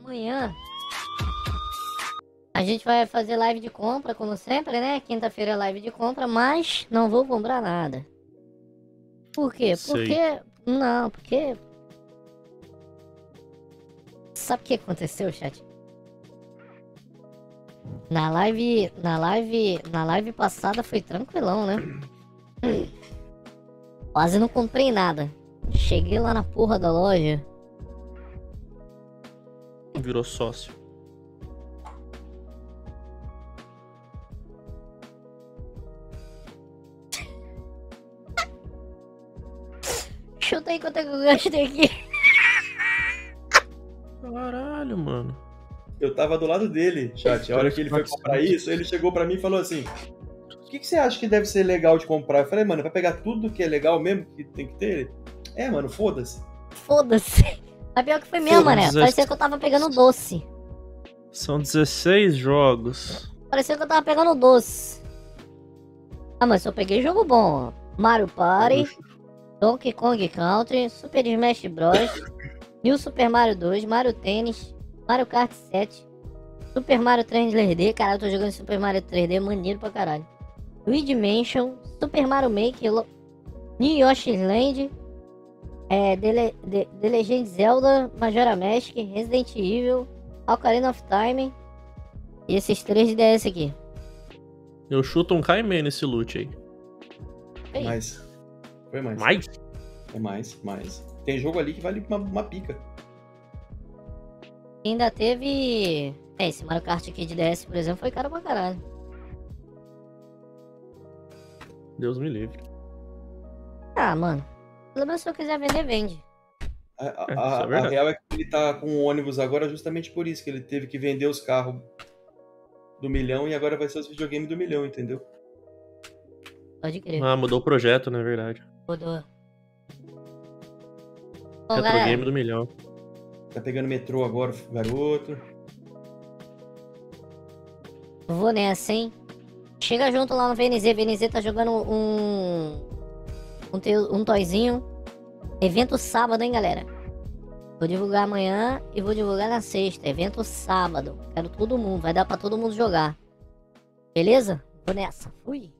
amanhã a gente vai fazer live de compra, como sempre, né? Quinta-feira é live de compra, mas não vou comprar nada. Por quê? Porque... Não, porque... Sabe o que aconteceu, chat? Na live passada foi tranquilão, né? Quase não comprei nada. Cheguei lá na porra da loja. Virou sócio. Chuta aí quanto é que eu gastei aqui. Caralho, mano. Eu tava do lado dele, chat. A hora que ele foi comprar isso, ele chegou pra mim e falou assim... O que você acha que deve ser legal de comprar? Eu falei, mano, vai pegar tudo que é legal mesmo, que tem que ter? É, mano, foda-se. Foda-se. Mas pior que foi mesmo, mano. Parecia que eu tava pegando doce. São 16 jogos. Parecia que eu tava pegando doce. Ah, mas eu peguei jogo bom, ó. Mario Party, Donkey Kong Country, Super Smash Bros, New Super Mario 2, Mario Tênis, Mario Kart 7, Super Mario 3D, caralho, eu tô jogando Super Mario 3D, maneiro pra caralho. Luigi Mansion, Super Mario Maker, New Yoshi's Land, The Legend of Zelda, Majora's Mask, Resident Evil, Ocarina of Time e esses 3 DS aqui. Eu chuto um Kaimê nesse loot aí. Foi mais. Foi mais. Mais? É mais, mais. Tem jogo ali que vale uma pica. Ainda teve... É, esse Mario Kart aqui de DS, por exemplo, foi caro pra caralho. Deus me livre. Ah, mano. Pelo menos se eu quiser vender, vende. A real é que ele tá com o ônibus agora justamente por isso, que ele teve que vender os carros do milhão e agora vai ser os videogames do milhão, entendeu? Pode crer. Ah, mudou o projeto, na verdade. Mudou. Retrogame do milhão. Tá pegando metrô agora, garoto. Vou nessa, hein? Chega junto lá no VNZ, VNZ tá jogando um toyzinho. Evento sábado, hein, galera? Vou divulgar amanhã e vou divulgar na sexta. Evento sábado. Quero todo mundo, vai dar pra todo mundo jogar. Beleza? Vou nessa. Fui.